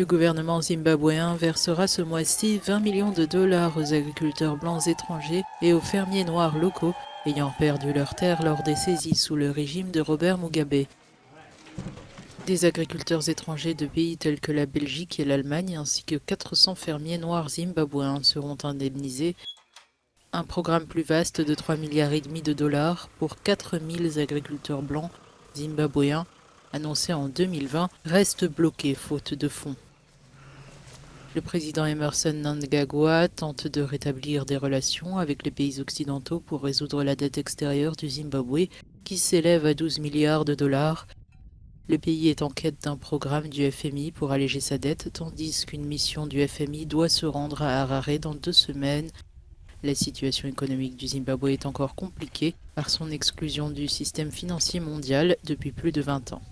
Le gouvernement zimbabwéen versera ce mois-ci 20 millions de dollars aux agriculteurs blancs étrangers et aux fermiers noirs locaux ayant perdu leurs terres lors des saisies sous le régime de Robert Mugabe. Des agriculteurs étrangers de pays tels que la Belgique et l'Allemagne ainsi que 400 fermiers noirs zimbabwéens seront indemnisés. Un programme plus vaste de 3,5 milliards de dollars pour 4000 agriculteurs blancs zimbabwéens annoncé en 2020 reste bloqué faute de fonds. Le président Emmerson Mnangagwa tente de rétablir des relations avec les pays occidentaux pour résoudre la dette extérieure du Zimbabwe, qui s'élève à 12 milliards de dollars. Le pays est en quête d'un programme du FMI pour alléger sa dette, tandis qu'une mission du FMI doit se rendre à Harare dans 2 semaines. La situation économique du Zimbabwe est encore compliquée par son exclusion du système financier mondial depuis plus de 20 ans.